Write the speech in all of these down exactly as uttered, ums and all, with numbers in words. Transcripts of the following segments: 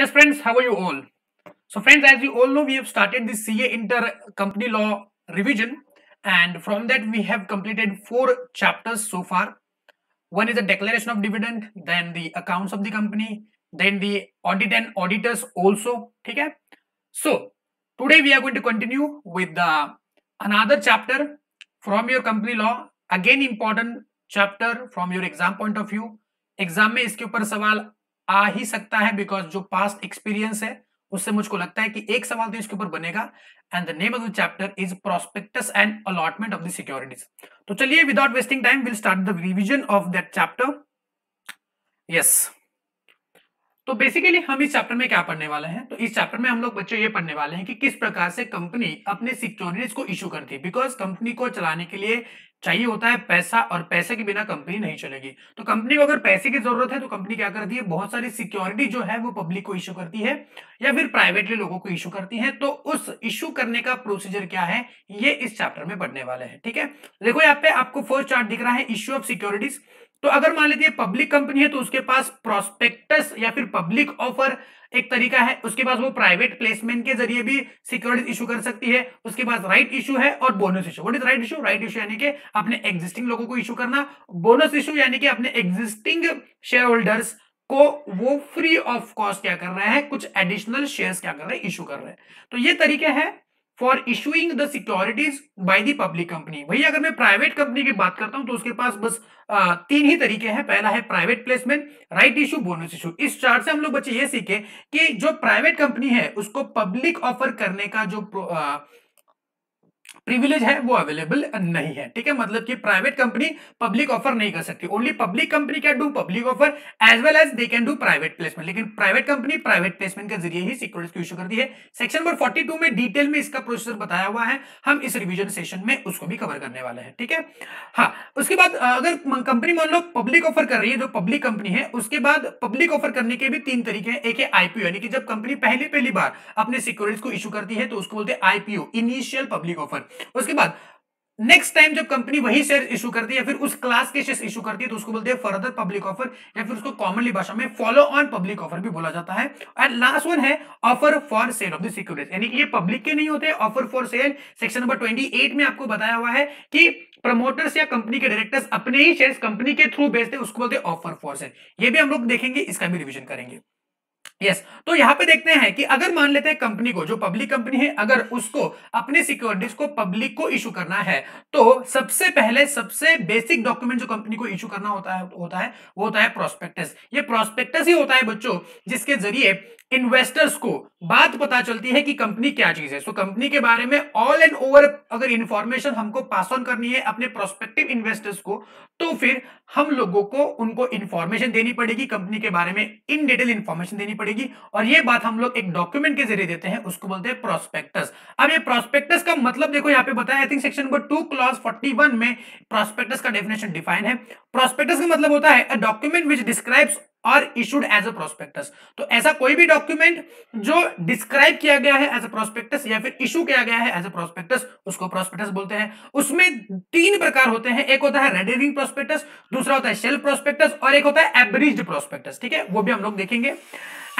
Yes friends, how are you all? So friends, as you all know, we have started the C A inter company law revision, and from that we have completed four chapters so far. One is the declaration of dividend, then the accounts of the company, then the audit and auditors also. Okay? So today we are going to continue with the another chapter from your company law. Again important chapter from your exam point of view. Exam में इसके ऊपर सवाल आ ही सकता है because जो past experience है उससे मुझको लगता है कि एक सवाल तो इसके ऊपर बनेगा. And the name of the chapter is prospectus and allotment of the securities. तो चलिए without wasting time will start the revision of that chapter. Yes, तो बेसिकली हम इस चैप्टर में क्या पढ़ने वाले हैं, तो इस चैप्टर में हम लोग बच्चों ये पढ़ने वाले हैं कि किस प्रकार से कंपनी अपने सिक्योरिटीज को इश्यू करती है. बिकॉज कंपनी को चलाने के लिए चाहिए होता है पैसा, और पैसे के बिना कंपनी नहीं चलेगी. तो कंपनी को अगर पैसे की जरूरत है तो कंपनी क्या करती है, बहुत सारी सिक्योरिटी जो है वो पब्लिक को इश्यू करती है या फिर प्राइवेटली लोगों को इश्यू करती है. तो उस इश्यू करने का प्रोसीजर क्या है ये इस चैप्टर में पढ़ने वाले हैं. ठीक है, देखो यहाँ पे आपको फर्स्ट चार्ट दिख रहा है, इश्यू ऑफ सिक्योरिटीज. तो अगर मान लीजिए पब्लिक कंपनी है तो उसके पास प्रोस्पेक्टस या फिर पब्लिक ऑफर एक तरीका है. उसके पास वो प्राइवेट प्लेसमेंट के जरिए भी सिक्योरिटीज इशू कर सकती है. उसके पास राइट इशू है और bonus issue. What is right issue? Right issue यानी कि अपने एग्जिस्टिंग लोगों को इशू करना. बोनस इशू यानी कि अपने एग्जिस्टिंग शेयर होल्डर्स को वो फ्री ऑफ कॉस्ट क्या कर रहे हैं, कुछ एडिशनल शेयर क्या कर रहे हैं, इशू कर रहे हैं. तो ये तरीके हैं for issuing the securities by the public company. वही अगर मैं प्राइवेट कंपनी की बात करता हूं तो उसके पास बस आ, तीन ही तरीके हैं. पहला है private placement, right issue, bonus issue. इस चार्ट से हम लोग बच्चे ये सीखे कि जो प्राइवेट कंपनी है उसको पब्लिक ऑफर करने का जो आ, प्रिविलेज है वो अवेलेबल नहीं है. ठीक है, मतलब कि प्राइवेट कंपनी पब्लिक ऑफर नहीं कर सकती. Only public company can do public offer as well as they can do private placement. लेकिन प्राइवेट कंपनी प्राइवेट प्लेसमेंट के जरिए ही सिक्योरिटीज को इश्यू करती है. सेक्शन नंबर बयालीस में डिटेल में इसका प्रोसीजर बताया हुआ है. हम इस रिविजन सेशन में उसको भी कवर करने वाले हैं. ठीक है, हाँ. उसके बाद अगर कंपनी मान लो पब्लिक ऑफर कर रही है, जो पब्लिक कंपनी है, उसके बाद पब्लिक ऑफर करने के भी तीन तरीके हैं. एक है आईपीओ, यानी कि जब कंपनी पहली पहली बार अपने सिक्योरिटीज को इश्यू करती है तो उसको बोलते हैं आईपीओ, इनिशियल पब्लिक ऑफर. उसके बाद नेक्स्ट टाइम जब कंपनी वही शेयर इशू करती है या फिर उस क्लास के शेयर इशू करती है तो उसको बोलते हैं फर्दर पब्लिक ऑफर, या फिर उसको कॉमनली भाषा में फॉलो ऑन पब्लिक ऑफर भी बोला जाता है. एंड लास्ट वन है offer for sale of the securities, यानी कि ये पब्लिक के नहीं होते. Offer for sale section number अट्ठाईस में आपको बताया हुआ है कि प्रमोटर्स या कंपनी के डायरेक्टर्स अपने ही शेयर कंपनी के थ्रू बेचते हैं, उसको बोलते हैं ऑफर फॉर सेल. ये भी हम लोग देखेंगे, इसका भी रिविजन करेंगे. Yes yes. तो यहाँ पे देखते हैं कि अगर मान लेते हैं कंपनी को, जो पब्लिक कंपनी है, अगर उसको अपने सिक्योरिटीज को पब्लिक को इशू करना है तो सबसे पहले सबसे बेसिक डॉक्यूमेंट जो कंपनी को इशू करना होता है होता है वो होता है प्रोस्पेक्टस. ये प्रोस्पेक्टस ही होता है बच्चों जिसके जरिए इन्वेस्टर्स को बात पता चलती है कि कंपनी क्या चीज है. सो so, कंपनी के बारे में ऑल एंड ओवर अगर इंफॉर्मेशन हमको पास ऑन करनी है अपने प्रोस्पेक्टिव इन्वेस्टर्स को तो फिर हम लोगों को उनको इंफॉर्मेशन देनी पड़ेगी, कंपनी के बारे में इन डिटेल इंफॉर्मेशन देनी पड़ेगी. और ये बात हम लोग एक डॉक्यूमेंट के जरिए देते हैं, उसको बोलते हैं प्रोस्पेक्टस. अब ये प्रोस्पेक्टस का मतलब देखो यहाँ पे बताया, I think section number two clause forty one में प्रोस्पेक्टस का डेफिनेशन डिफाइन है. प्रोस्पेक्टस का मतलब होता है अ डॉक्यूमेंट विच डिस्क्राइब्स और इशूड एज अ प्रोस्पेक्टस. तो ऐसा कोई भी डॉक्यूमेंट जो डिस्क्राइब किया गया है एज अ प्रोस्पेक्टस या फिर इशू किया गया है एज अ प्रोस्पेक्टस उसको प्रोस्पेक्टस बोलते हैं. उसमें तीन प्रकार होते हैं, एक होता है रेडरिंग प्रोस्पेक्टस, दूसरा होता है शेल प्रोस्पेक्टस और एक होता है एब्रिज्ड प्रोस्पेक्टस. ठीक है, वो भी हम लोग देखेंगे.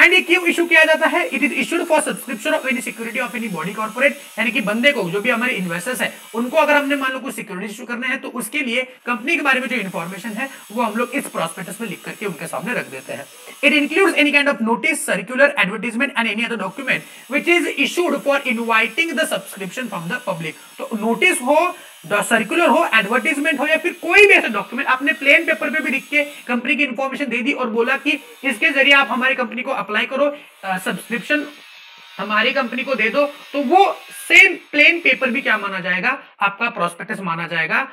एंड ये क्यों इशू किया जाता है, it is issued for subscription of any security of any body corporate, यानी कि बंदे को, जो भी हमारे इन्वेस्टर्स हैं, उनको अगर हमने मान लो कुछ सिक्योरिटी इशू करना है तो उसके लिए कंपनी के बारे में जो इन्फॉर्मेशन है वो हम लोग इस प्रोस्पेक्टस में लिख करके उनके सामने रख देते हैं. It includes any kind of notice, circular, advertisement and any other document which is issued for inviting the subscription from the public. तो नोटिस हो, सर्कुलर हो, एडवर्टाइजमेंट हो या फिर कोई भी ऐसा डॉक्यूमेंट आपने प्लेन पेपर पे भी लिख के कंपनी की इंफॉर्मेशन दे दी और बोला कि इसके जरिए आप हमारी कंपनी को अप्लाई करो, सब्सक्रिप्शन हमारी कंपनी को दे दो, तो वो सेम प्लेन पेपर भी क्या माना जाएगा, आपका प्रोस्पेक्टस माना जाएगा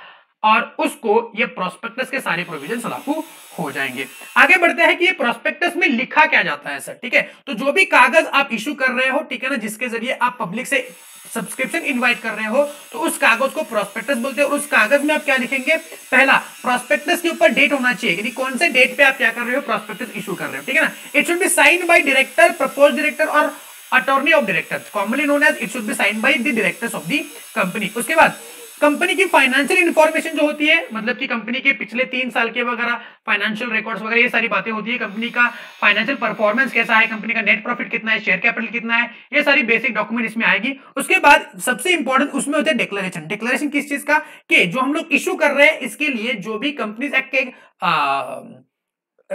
और उसको ये प्रोस्पेक्टस के सारे प्रोविजन लागू हो जाएंगे. आगे बढ़ते हैं कि ये प्रोस्पेक्टस में लिखा क्या जाता है सर. ठीक है, तो जो भी कागज आप इशू कर रहे हो, ठीक है ना, जिसके जरिए आप पब्लिक से सब्सक्रिप्शन इनवाइट कर रहे हो तो उस कागज को प्रोस्पेक्टस बोलते हैं. और उस कागज में आप क्या लिखेंगे, पहला प्रोस्पेक्टस के ऊपर डेट होना चाहिए, यानी कौन से डेट पे आप क्या कर रहे हो, प्रोस्पेक्टस इशू कर रहे हो. ठीक है ना, it should be signed by director, propose director और attorney of directors, commonly known as it should be signed by the directors of the company. उसके बाद कंपनी की फाइनेंशियल इंफॉर्मेशन जो होती है, मतलब कि कंपनी के पिछले तीन साल के वगैरह फाइनेंशियल रिकॉर्ड्स वगैरह ये सारी बातें होती है। कंपनी का फाइनेंशियल परफॉर्मेंस कैसा है, कंपनी का नेट प्रॉफिट कितना है, शेयर कैपिटल कितना है, ये सारी बेसिक डॉक्यूमेंट इसमें आएगी। उसके बाद सबसे इंपॉर्टेंट उसमें होता है डिक्लेरेशन। डिक्लेरेशन किस चीज का, कि जो हम लोग इश्यू कर रहे हैं इसके लिए जो भी कंपनीज एक्ट के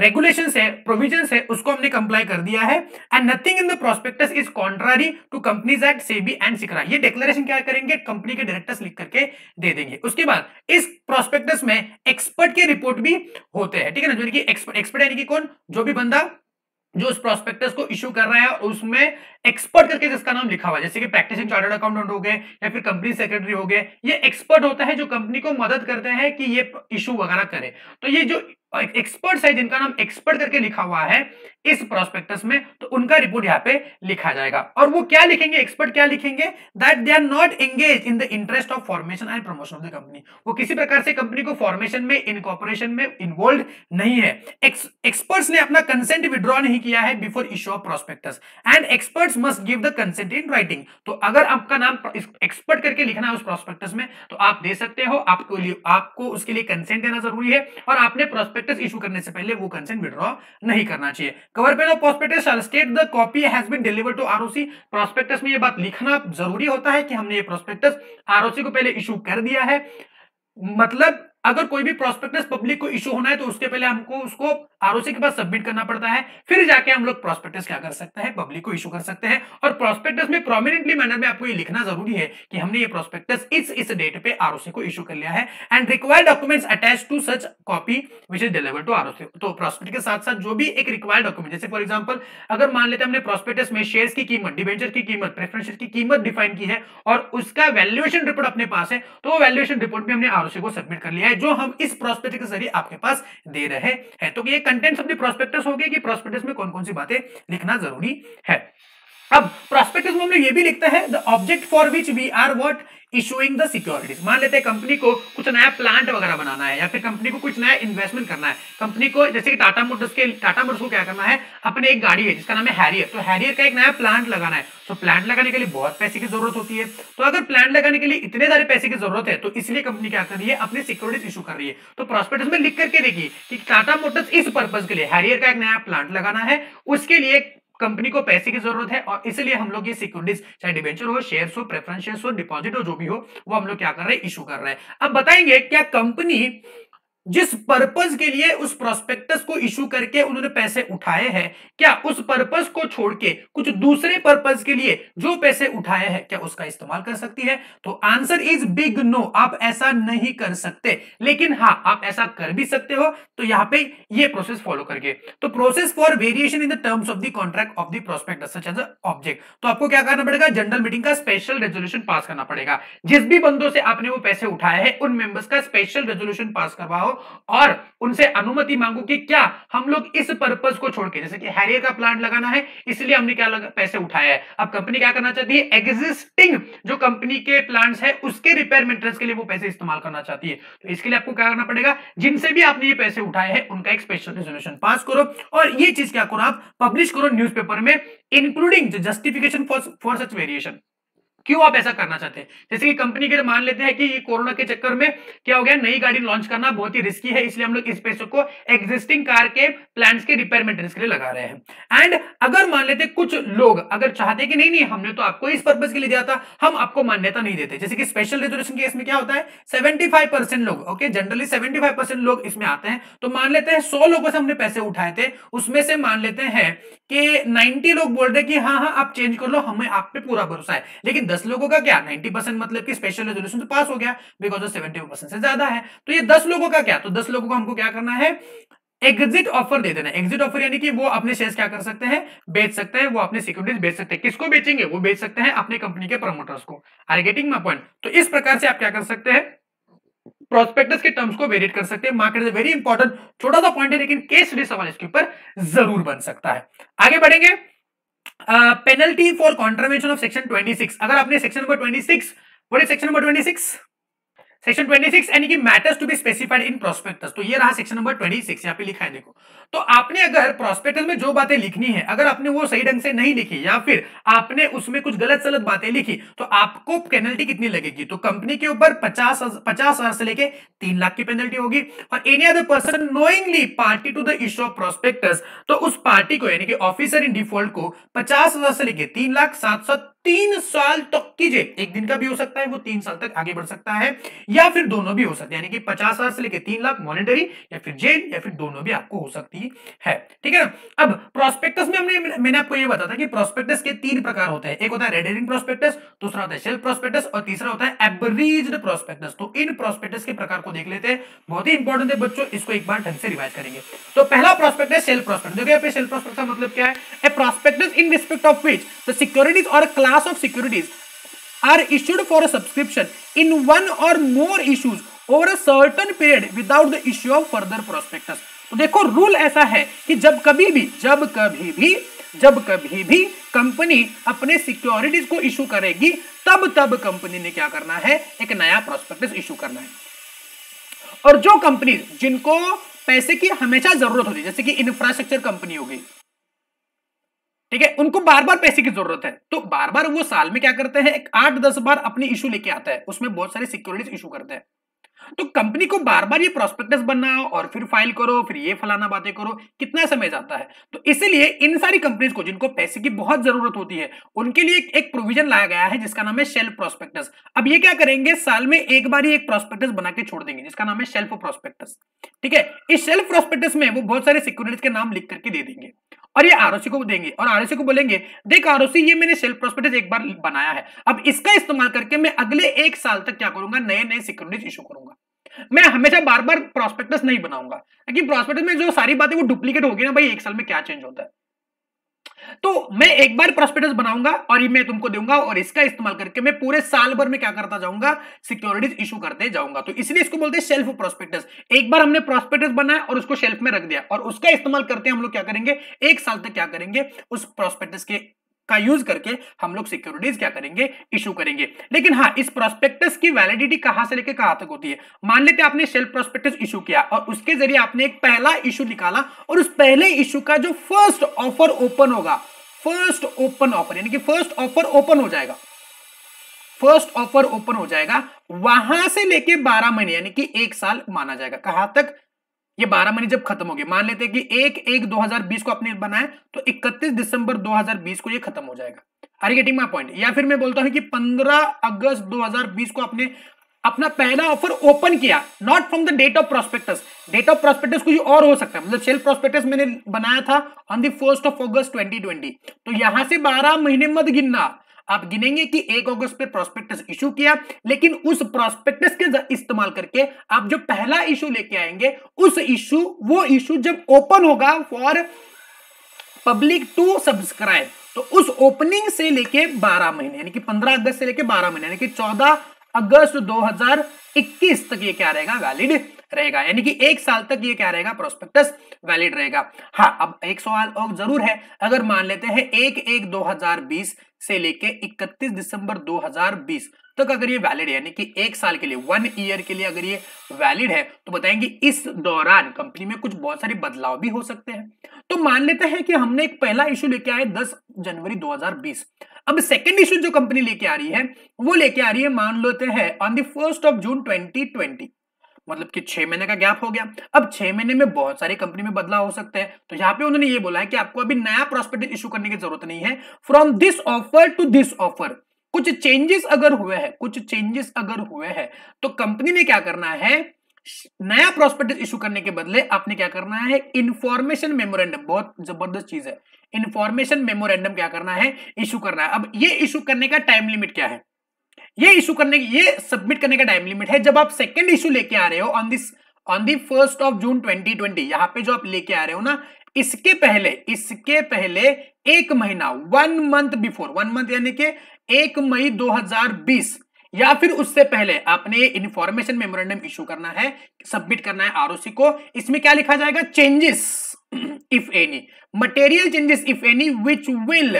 रेगुलेशंस है, प्रोविजंस है, उसको हमने कंप्लाई कर दिया है। And nothing in the prospectus is contrary to companies act, SEBI and सिकरा। ये डिक्लेरेशन क्या करेंगे, कंपनी के डायरेक्टर्स लिख करके दे देंगे। उसके बाद इस प्रोस्पेक्टस में एक्सपर्ट के रिपोर्ट भी होते हैं, ठीक है ना। जो कि एक्सपर्ट, एक्सपर्ट यानी कि कौन, जो भी बंदा जो उस प्रोस्पेक्टस को इश्यू कर रहा है उसमें एक्सपर्ट करके जिसका नाम लिखा हुआ है, जैसे कि प्रैक्टिसिंग चार्टर्ड अकाउंटेंट हो गए या फिर कंपनी सेक्रेटरी हो गए, ये एक्सपर्ट होता है जो कंपनी को मदद करते हैं कि ये इश्यू वगैरह करे। तो ये जो एक्सपर्ट्स है जिनका नाम एक्सपर्ट करके लिखा हुआ है इस प्रोस्पेक्टस में, तो उनका रिपोर्ट यहाँ पे लिखा जाएगा। और वो क्या लिखेंगे, एक्सपर्ट क्या लिखेंगे, that they are not engage in the interest of formation and promotion of the company. वो किसी प्रकार से कंपनी को फॉर्मेशन में, इनकॉर्पोरेशन में इन्वॉल्व नहीं है। एक्सपर्ट्स ने अपना कंसेंट विड्रॉ नहीं किया है before issue of prospectus, and experts must give the consent in writing. तो अगर आपका नाम एक्सपर्ट करके लिखना है उस प्रोस्पेक्टस में तो आप दे सकते हो, आपको आपको उसके लिए कंसेंट देना जरूरी है, और आपने प्रोस्पेक्ट इशू करने से पहले वो कंसेंट विड्रॉ नहीं करना चाहिए। Cover page of prospectus shall state the copy has been delivered to ROC. Prospectus में ये बात लिखना जरूरी होता है कि हमने ये प्रोस्पेक्टस आरओसी को पहले इशू कर दिया है। मतलब अगर कोई भी प्रोस्पेक्टस पब्लिक को इशू होना है तो उसके पहले हमको उसको आरओसी के पास सबमिट करना पड़ता है, फिर जाके हम लोग प्रोस्पेक्टस क्या कर सकते हैं, पब्लिक को इशू कर सकते हैं। और प्रोस्पेक्टस में प्रोमिनेंटली मैनर में आपको ये लिखना जरूरी है कि हमने ये प्रोस्पेक्टस इस इस डेट पे आरओसी को इशू कर लिया है, and required documents attach to such copy which is delivered to ROC. तो प्रोस्पेक्ट के साथ साथ जो भी एक रिक्वायर्ड डॉक्यूमेंट, जैसे फॉर एग्जाम्पल अगर मान लेते हैं हमने प्रोस्पेक्टस में शेयर की कीमत, डिबेंचर की कीमत, प्रेफरेंस शेयर की कीमत डिफाइन की है और उसका वैल्यूएशन रिपोर्ट अपने पास है, तो वैल्यूएशन रिपोर्ट में हमने आरओसी को सबमिट कर लिया जो हम इस प्रोस्पेक्टस के जरिए आपके पास दे रहे हैं। तो ये कंटेंट्स अपने प्रोस्पेक्टस हो गए कि प्रोस्पेक्टस में कौन-कौन सी बातें लिखना जरूरी है। अब प्रोस्पेक्टस में हम लोग ये भी लिखते हैं the object for which we are what issuing the securities. मान लेते हैं कंपनी को कुछ नया प्लांट वगैरह बनाना है या फिर कंपनी को कुछ नया इन्वेस्टमेंट करना है। कंपनी को जैसे कि टाटा मोटर्स के टाटा मोटर्स को क्या करना है, अपने एक गाड़ी है जिसका नाम है हैरियर, तो हैरियर का एक नया प्लांट लगाना है। तो प्लांट लगाने के लिए बहुत पैसे की जरूरत होती है, तो अगर प्लांट लगाने के लिए इतने सारे पैसे की जरूरत है तो इसलिए कंपनी क्या कर रही है, अपने सिक्योरिटीज इशू कर रही है। तो प्रोस्पेक्टस में लिख करके देखिए कि टाटा मोटर्स इस पर्पज के लिए हैरियर का एक नया प्लांट लगाना है, उसके लिए कंपनी को पैसे की जरूरत है और इसलिए हम लोग ये सिक्योरिटीज चाहे डिबेंचर हो, शेयर्स हो, प्रेफरेंस शेयर्स हो, डिपॉजिट हो, जो भी हो, वो हम लोग क्या कर रहे हैं, इशू कर रहे हैं। अब बताएंगे क्या कंपनी जिस पर्पस के लिए उस प्रोस्पेक्टस को इशू करके उन्होंने पैसे उठाए हैं, क्या उस पर्पस को छोड़ के कुछ दूसरे पर्पस के लिए जो पैसे उठाए हैं क्या उसका इस्तेमाल कर सकती है? तो आंसर इज बिग नो, आप ऐसा नहीं कर सकते। लेकिन हाँ, आप ऐसा कर भी सकते हो, तो यहाँ पे ये प्रोसेस फॉलो करके, तो process for variation in the terms of the contract of the prospectus such as a object. तो आपको क्या करना पड़ेगा, जनरल मीटिंग का स्पेशल रेजोल्यूशन पास करना पड़ेगा। जिस भी बंदों से आपने वो पैसे उठाए हैं उन मेंबर्स का स्पेशल रेजोल्यूशन पास करवाओ और उनसे अनुमति मांगो कि क्या हम लोग इस पर्पस को छोड़ के, जैसे कि हैरियर का प्लांट लगाना है इसलिए हमने क्या लगा, पैसे उठाए हैं। अब कंपनी क्या करना चाहती है, एग्जिस्टिंग जो कंपनी के प्लांट्स है उसके रिपेयर मेंटेनेंस के लिए वो पैसे इस्तेमाल करना चाहती है। तो इसके लिए आपको क्या करना पड़ेगा, जिनसे भी आपने ये पैसे उठाए हैं उनका एक स्पेशल रेजोल्यूशन पास करो और ये चीज क्या करो, आप पब्लिश करो न्यूज़पेपर में, including justification for for such variation. क्यों आप ऐसा करना चाहते हैं, जैसे कि कंपनी के मान लेते हैं कि ये कोरोना के चक्कर में क्या हो गया, नई गाड़ी लॉन्च करना बहुत ही रिस्की है, इसलिए हम लोग इस पैसों को एग्जिस्टिंग कार के प्लांट्स के रिपेयर मेंटेनेंस के लिए लगा रहे हैं। एंड अगर मान लेते कुछ लोग अगर चाहते कि नहीं नहीं हमने तो आपको इस पर्पज के लिए दिया था, हम आपको मान्यता नहीं देते, जैसे कि स्पेशल रेजोल्यूशन केस में क्या होता है, सेवेंटी फाइव परसेंट लोग, okay generally seventy five percent लोग इसमें आते हैं। तो मान लेते हैं सौ लोगों से हमने पैसे उठाए थे, उसमें से मान लेते हैं कि नाइनटी लोग बोल रहे कि हाँ हाँ आप चेंज कर लो, हमें आप पे पूरा भरोसा है, लेकिन दस लोगों का क्या नब्बे परसेंट मतलब कि स्पेशल रेजोल्यूशन तो पास हो गया बिकॉज़ ऑफ सत्तर परसेंट से ज्यादा है। तो ये दस लोगों का क्या, तो दस लोगों को हमको क्या करना है, एग्जिट ऑफर दे देना। एग्जिट ऑफर यानी कि वो अपने शेयर्स क्या कर सकते हैं, बेच सकते हैं, वो अपने सिक्योरिटीज बेच सकते हैं। किसको बेचेंगे, वो बेच सकते हैं अपने कंपनी के प्रमोटर्स को। Are you getting my point? तो इस प्रकार से आप क्या कर सकते हैं, प्रोस्पेक्टस के टर्म्स को वेरिएट कर सकते हैं। मार्केट इज वेरी इंपॉर्टेंट, छोटा सा पॉइंट है लेकिन केस स्टडी सवाल इसके ऊपर जरूर बन सकता है। आगे बढ़ेंगे, penalty for contravention of section twenty six. अगर आपने section number twenty six, what is section number twenty six? Section छब्बीस यानी कि matters to be specified in prospectus, तो ये रहा सेक्शन नंबर छब्बीस, यहाँ पे लिखा है देखो। तो आपने अगर प्रोस्पेक्टस में जो बातें लिखनी है, अगर आपने वो सही ढंग से नहीं लिखी या फिर आपने उसमें कुछ गलत सलत बातें लिखी तो आपको पेनल्टी कितनी लगेगी, तो कंपनी के ऊपर पचास पचास हजार से लेके तीन लाख की पेनल्टी होगी। और any other person knowingly party to the issue of prospectus, तो उस पार्टी को यानी कि ऑफिसर इन डिफॉल्ट को पचास हजार से लेके तीन लाख सात सौ तीन साल तक तो की जेल, एक दिन का भी हो सकता है, वो तीन साल तक आगे बढ़ सकता है या फिर दोनों भी हो सकते हैं, यानी कि पचास हजार से लेकर तीन लाख मॉनिटरी या फिर जेल या फिर दोनों भी आपको हो सकती है, ठीक है ना। अब प्रोस्पेक्टस में हमने मैंने आपको ये बताया था कि प्रोस्पेक्टस के तीन प्रकार होते हैं, एक होता है रेड हेरिंग प्रोस्पेक्टस, दूसरा होता है शेल्फ प्रोस्पेक्टस और तीसरा होता है एबरीज्ड प्रोस्पेक्टस। तो इन प्रोस्पेक्टस के प्रकार को देख लेते हैं, बहुत ही इंपॉर्टेंट है बच्चों, इसको एक बार ढंग से रिवाइज करेंगे। तो पहला प्रोस्पेक्ट है शेल्फ प्रोस्पेक्ट। देखो यहाँ पे शेल्फ प्रोस्पेक्ट का मतलब क्या है, a prospectus in respect of which the securities और class of securities are issued for a subscription in one or more issues over a certain period without the issue of further prospectus। तो देखो rule ऐसा है कि जब कभी भी जब कभी भी जब कभी भी कंपनी अपने सिक्योरिटीज को इशू करेगी तब तब कंपनी ने क्या करना है, एक नया प्रोस्पेक्टस इशू करना है। और जो कंपनी जिनको पैसे की हमेशा जरूरत होती है, जैसे कि इंफ्रास्ट्रक्चर कंपनी हो गई, ठीक है, उनको बार बार पैसे की जरूरत है, तो बार बार वो साल में क्या करते हैं, एक आठ दस बार अपनी इशू लेके आता है, उसमें बहुत सारे सिक्योरिटीज इशू करते हैं। तो कंपनी को बार बार ये प्रोस्पेक्टस बनाओ और फिर फाइल करो, फिर ये फलाना बातें करो, कितना समय जाता है। तो इसीलिए इन सारी कंपनीज को जिनको पैसे की बहुत जरूरत होती है उनके लिए एक प्रोविजन लाया गया है जिसका नाम है शेल्फ प्रोस्पेक्टस। अब ये क्या करेंगे, साल में एक बार ही एक प्रोस्पेक्टस बना के छोड़ देंगे जिसका नाम है शेल्फ प्रोस्पेक्टस, ठीक है। इस शेल्फ प्रोस्पेक्टस में वो बहुत सारे सिक्योरिटीज के नाम लिख करके दे देंगे और ये आरओसी को देंगे और आरओसी को बोलेंगे, देख आरओसी, ये मैंने शेल्फ प्रोस्पेक्टस एक बार बनाया है, अब इसका इस्तेमाल करके मैं अगले एक साल तक क्या करूंगा, नए नए सिक्योरिटीज इशू करूंगा, मैं हमेशा बार बार प्रोस्पेक्टस नहीं बनाऊंगा, क्योंकि प्रोस्पेक्टस में जो सारी बातें वो डुप्लीकेट होगी ना भाई, एक साल में क्या चेंज होता है। तो मैं एक बार प्रोस्पेक्टस बनाऊंगा और ये मैं तुमको दूंगा और इसका इस्तेमाल करके मैं पूरे साल भर में क्या करता जाऊंगा, सिक्योरिटीज इशू करते जाऊंगा। तो इसलिए इसको बोलते हैं शेल्फ प्रोस्पेक्टस। एक बार हमने प्रोस्पेक्टस बनाया और उसको शेल्फ में रख दिया और उसका इस्तेमाल करते हम लोग क्या करेंगे, एक साल तक क्या करेंगे, उस प्रोस्पेक्टस के का यूज करके हम लोग सिक्योरिटीज क्या करेंगे, इशू करेंगे। लेकिन हाँ, इस प्रोस्पेक्टस की वैलिडिटी कहां से लेके कहां तक होती है, मान लेते आपने शेल्फ प्रोस्पेक्टस इशू किया और उसके जरिए आपने एक पहला इशू निकाला और उस पहले इशू का जो फर्स्ट ऑफर ओपन होगा, फर्स्ट ओपन ऑफर यानी कि फर्स्ट ऑफर ओपन हो जाएगा, फर्स्ट ऑफर ओपन हो जाएगा, वहां से लेके बारह महीने यानी कि एक साल माना जाएगा। कहां तक, ये बारह महीने जब खत्म हो गए, मान लेते हैं कि एक एक दो हज़ार बीस को आपने बनाया तो इकतीस दिसंबर दो हज़ार बीस को ये खत्म हो जाएगा। Are you getting my point? या फिर मैं बोलता हूं कि पंद्रह अगस्त दो हज़ार बीस को आपने अपना पहला ऑफर ओपन किया, not from the date of prospectus, date of prospectus कुछ और हो सकता है, मतलब शेल्फ प्रोस्पेक्टस मैंने बनाया था on the first of August twenty twenty, तो यहां से बारह महीने मत गिनना, आप गिनेंगे कि एक अगस्त पे प्रोस्पेक्टस इशू किया, लेकिन उस प्रोस्पेक्टस के इस्तेमाल करके आप जो पहला इशू लेके आएंगे उस इशू, वो इशू जब ओपन होगा फॉर पब्लिक टू सब्सक्राइब, तो उस ओपनिंग से लेके बारह महीने यानी कि पंद्रह अगस्त से लेके बारह महीने यानी कि चौदह अगस्त दो हज़ार इक्कीस तक ये क्या रहेगा, वैलिड रहेगा, यानी कि एक साल तक ये क्या रहेगा, प्रोस्पेक्टस वैलिड रहेगा। हाँ, अब एक सवाल और जरूर है, अगर मान लेते हैं एक एक दो हज़ार बीस से लेके इकतीस दिसंबर दो हज़ार बीस तक अगर ये वैलिड है यानी कि एक साल के लिए, वन ईयर के लिए अगर ये वैलिड है, तो बताएंगे इस दौरान कंपनी में कुछ बहुत सारे बदलाव भी हो सकते हैं। तो मान लेते हैं कि हमने एक पहला इशू लेके आए दस जनवरी दो हज़ार बीस, अब सेकंड इशू जो कंपनी लेके आ रही है वो लेके आ रही है मान लेते हैं on the first of June twenty twenty, मतलब कि छह महीने का गैप हो गया। अब छह महीने में बहुत सारी कंपनी में बदलाव हो सकते हैं, तो यहाँ पे उन्होंने ये बोला है कि आपको अभी नया प्रोस्पेक्टस इशू करने की जरूरत नहीं है, from this offer to this offer कुछ चेंजेस अगर हुए हैं, कुछ चेंजेस अगर हुए हैं तो कंपनी ने क्या करना है, नया प्रोस्पेक्टस इशू करने के बदले आपने क्या करना है, इंफॉर्मेशन मेमोरेंडम, बहुत जबरदस्त चीज है, इंफॉर्मेशन मेमोरेंडम क्या करना है, इशू करना है। अब ये इशू करने का टाइम लिमिट क्या है, ये इशू करने की, ये सबमिट करने का टाइम लिमिट है जब आप सेकंड इशू लेके आ रहे हो on this on the first of June twenty twenty, यहां पे जो आप लेके आ रहे हो ना, इसके पहले इसके पहले एक महीना, one month before, one month यानी कि एक मई दो हज़ार बीस या फिर उससे पहले आपने ये इंफॉर्मेशन मेमोरेंडम इशू करना है, सबमिट करना है आरओसी को। इसमें क्या लिखा जाएगा, changes if any, material changes if any which will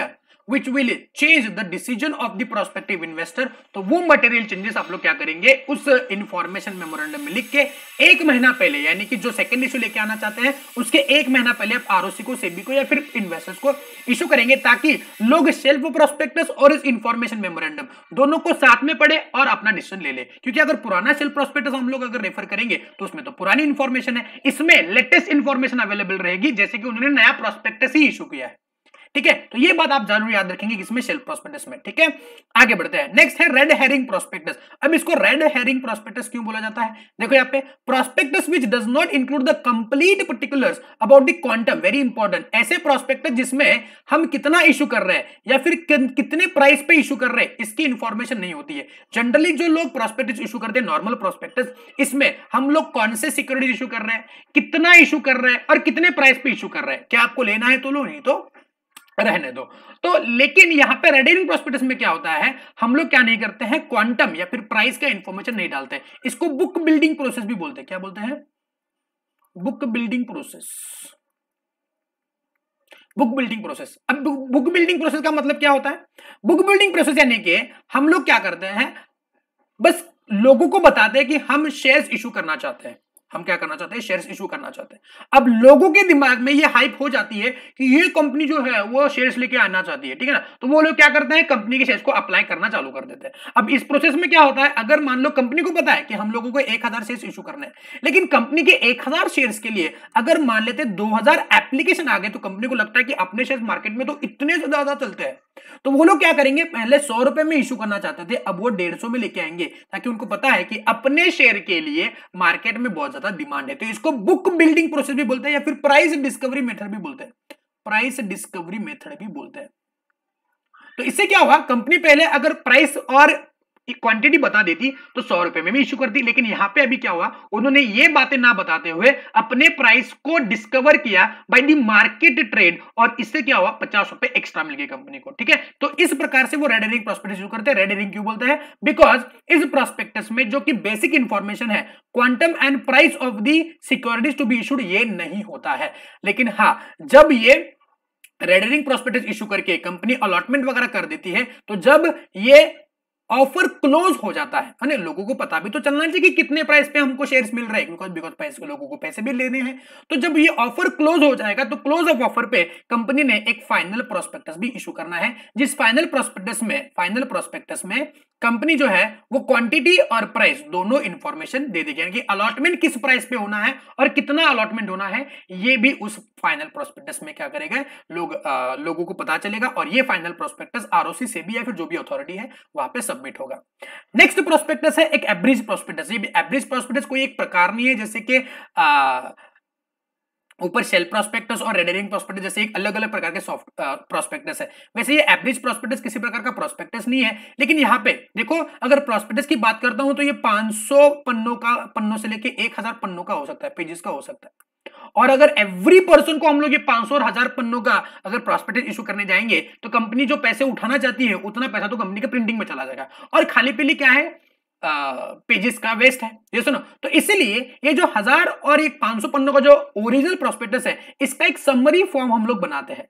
which will change the decision of the prospective investor। तो वो मटेरियल चेंजेस आप लोग क्या करेंगे उस इंफॉर्मेशन मेमोरेंडम में लिख के एक महीना पहले, यानी कि जो सेकंड इशू लेके आना चाहते हैं उसके एक महीना पहले आप आरओसी को, सेबी को या फिर इन्वेस्टर्स को इशू करेंगे, ताकि लोग सेल्फ प्रोस्पेक्टस और इस इंफॉर्मेशन मेमोरेंडम दोनों को साथ में पढ़े और अपना डिसीजन ले ले। क्योंकि अगर पुराना सेल्फ प्रोस्पेक्टस हम लोग अगर रेफर करेंगे तो उसमें तो पुरानी इंफॉर्मेशन है, इसमें लेटेस्ट इंफॉर्मेशन अवेलेबल रहेगी जैसे कि उन्होंने नया प्रोस्पेक्टस ही इशू किया है। ठीक है, तो ये बात आप जरूर याद रखेंगे इसमें सेल्फ प्रोस्पेक्टस में। ठीक है, आगे बढ़ते हैं। नेक्स्ट है रेड हेरिंग प्रोस्पेक्टस। अब इसको रेड हेरिंग प्रोस्पेक्टस क्यों बोला जाता है? देखो यहाँ पे prospectus which does not include the complete particulars about the quantum, very important. ऐसे प्रोस्पेक्टस जिसमें हम कितना इशू कर रहे हैं या फिर कितने प्राइस पे इशू कर रहे हैं इसकी इंफॉर्मेशन नहीं होती है। जनरली जो लोग प्रोस्पेक्टस इशू करते हैं नॉर्मल प्रोस्पेक्टस, इसमें हम लोग कौन से सिक्योरिटीज इशू कर रहे हैं, कितना इशू कर रहे हैं और कितने प्राइस पे इशू कर रहे हैं, क्या आपको लेना है तो लो नहीं तो रहने दो। तो लेकिन यहां पे रेड हेरिंग प्रोस्पेक्टस में क्या होता है, हम लोग क्या नहीं करते हैं, क्वांटम या फिर प्राइस का इंफॉर्मेशन नहीं डालते। इसको बुक बिल्डिंग प्रोसेस भी बोलते हैं। क्या बोलते हैं? Book building process. Book building process. अब बुक बिल्डिंग प्रोसेस का मतलब क्या होता है? बुक बिल्डिंग प्रोसेस यानी कि हम लोग क्या करते हैं, बस लोगों को बताते हैं कि हम शेयर्स इशू करना चाहते हैं, हम क्या करना चाहते हैं, शेयर्स इशू करना चाहते हैं। अब लोगों के दिमाग में ये हाइप हो जाती है कि ये कंपनी जो है वो शेयर्स लेके आना चाहती है, ठीक है ना, तो वो लोग क्या करते हैं, कंपनी के शेयर्स को अप्लाई करना चालू कर देते हैं। अब इस प्रोसेस में क्या होता है, अगर मान लो कंपनी को पता है कि हम लोगों को एक हजार शेयर इशू करना है, लेकिन कंपनी के एक हजार शेयर्स के लिए अगर मान लेते दो हजार एप्लीकेशन आ गए तो कंपनी को लगता है कि अपने शेयर मार्केट में तो इतने ज्यादा चलते हैं, तो वो लोग क्या करेंगे, पहले सौ रुपए में इशू करना चाहते थे, अब वो डेढ़ सौ में लेके आएंगे, ताकि उनको पता है कि अपने शेयर के लिए मार्केट में बहुत ज्यादा डिमांड है। तो इसको बुक बिल्डिंग प्रोसेस भी बोलते हैं या फिर प्राइस डिस्कवरी मेथड भी बोलते हैं, प्राइस डिस्कवरी मेथड भी बोलते हैं। तो इससे क्या हुआ, कंपनी पहले अगर प्राइस और क्वांटिटी बता देती तो सौ रुपए में भी इश्यू करती, लेकिन यहां पे अभी क्या हुआ, उन्होंने ये बातें ना बताते हुए अपने प्राइस को डिस्कवर किया बाय द मार्केट ट्रेड, और इससे क्या हुआ, पचास रुपए एक्स्ट्रा मिल गए कंपनी को। ठीक है, तो इस प्रकार से वो रेड हेरिंग प्रोस्पेक्टस इशू करते हैं। रेड हेरिंग क्यों बोलते हैं? बिकॉज इस प्रोस्पेक्टस में जो कि बेसिक इंफॉर्मेशन है, quantum and price of the securities to be issued, ये नहीं होता है। लेकिन हाँ, जब ये रेड हेरिंग प्रोस्पेक्टस इशू करके कंपनी अलॉटमेंट वगैरह कर देती है, तो जब ये ऑफर क्लोज हो जाता है, यानी लोगों को पता भी तो चलना चाहिए कि कितने प्राइस पे हमको शेयर्स मिल रहे हैं, बिकॉज बिकॉज पैसे लोगों को पैसे भी लेने हैं। तो जब ये ऑफर क्लोज हो जाएगा तो क्लोज ऑफ ऑफर पे कंपनी ने एक फाइनल प्रोस्पेक्टस भी इशू करना है, जिस फाइनल प्रोस्पेक्टस में फाइनल प्रोस्पेक्टस में कंपनी जो है वो क्वांटिटी और प्राइस दोनों इंफॉर्मेशन दे देगी, यानी कि अलॉटमेंट किस प्राइस पे होना है और कितना अलॉटमेंट होना है, ये भी उस फाइनल प्रोस्पेक्टस में क्या करेगा, लोग आ, लोगों को पता चलेगा, और ये फाइनल प्रोस्पेक्टस आरओसी से भी या फिर जो भी अथॉरिटी है वहां पे सबमिट होगा। नेक्स्ट प्रोस्पेक्टस है एक एवरेज प्रोस्पेक्टस। ये एवरेज प्रोस्पेक्टस कोई एक प्रकार नहीं है, जैसे कि ऊपर सेल प्रोस्पेक्टस और रेड हेरिंग प्रोस्पेक्टस जैसे एक अलग अलग प्रकार के सॉफ्ट प्रोस्पेक्टस है, वैसे ये एवरेज प्रोस्पेक्टस किसी प्रकार का प्रोस्पेक्टस नहीं है। लेकिन यहाँ पे देखो, अगर प्रोस्पेक्टस की बात करता हूं तो ये पाँच सौ पन्नों का पन्नों से लेके एक हजार पन्नों का हो सकता है, पेजेस का हो सकता है। और अगर एवरी पर्सन को हम लोग ये पाँच सौ और हजार पन्नों का अगर प्रोस्पेक्टस इशू करने जाएंगे तो कंपनी जो पैसे उठाना चाहती है उतना पैसा तो कंपनी के प्रिंटिंग में चला जाएगा, और खाली पीली क्या है, पेजेस का वेस्ट है, ये सुनो। तो इसलिए ये जो हजार और एक पाँच सौ पन्नों का जो ओरिजिनल प्रोस्पेक्टस है, इसका एक समरी फॉर्म हम लोग बनाते हैं,